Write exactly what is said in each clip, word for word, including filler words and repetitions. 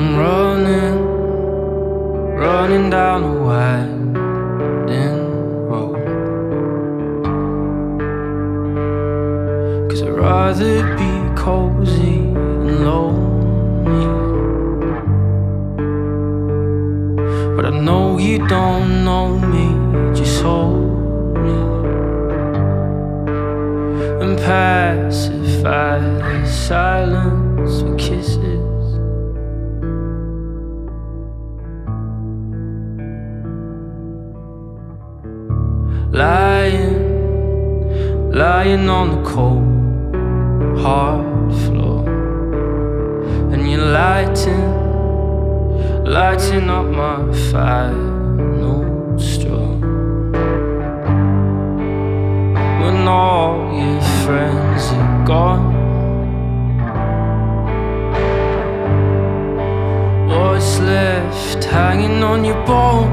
I'm running, running down a winding road, 'cause I'd rather be cozy and lonely. But I know you don't know me, just hold me and pacify the silence with kisses. Lying, lying on the cold, hard floor, and you're lighting, lighting up my final straw. When all your friends are gone, what's left hanging on your bone?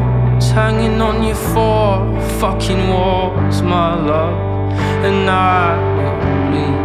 Hanging on your four fucking walls, my love, and I will bleed.